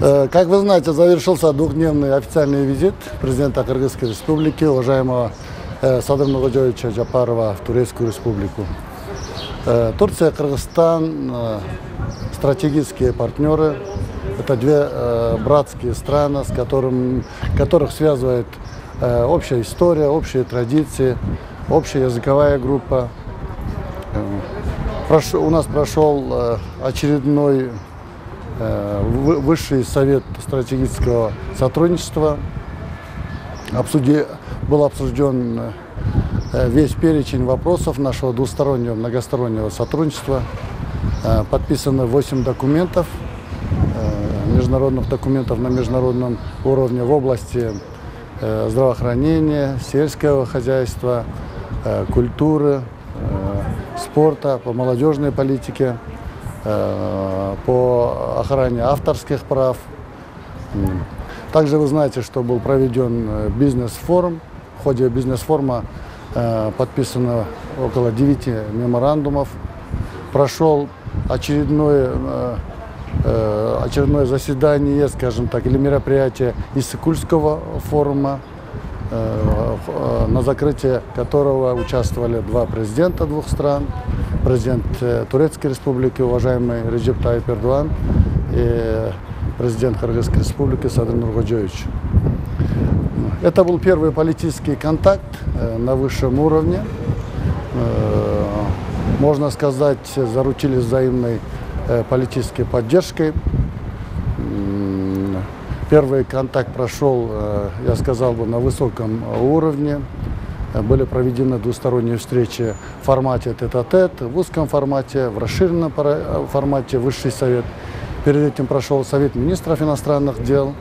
Как вы знаете, завершился двухдневный официальный визит президента Кыргызской республики, уважаемого Садыр Нургожоевича Джапарова, в Турецкую республику. Турция и Кыргызстан – стратегические партнеры. Это две братские страны, которых связывает общая история, общие традиции, общая языковая группа. У нас прошел очередной Высший совет стратегического сотрудничества. Был обсужден весь перечень вопросов нашего двустороннего многостороннего сотрудничества. Подписано 8 документов, международных документов на международном уровне в области здравоохранения, сельского хозяйства, культуры, спорта, по молодежной политике, по охране авторских прав. Также вы знаете, что был проведен бизнес-форум. В ходе бизнес-форума подписано около 9 меморандумов. Прошел очередное заседание, скажем так, или мероприятие Иссык-Кульского форума, на закрытии которого участвовали два президента двух стран. Президент Турецкой республики, уважаемый Реджеп Тайип Эрдоган, и президент Кыргызской республики Садыр Нургожоевич. Это был первый политический контакт на высшем уровне. Можно сказать, заручились взаимной политической поддержкой. Первый контакт прошел, я сказал бы, на высоком уровне. Были проведены двусторонние встречи в формате тет-а-тет, в узком формате, в расширенном формате Высший совет. Перед этим прошел Совет министров иностранных дел.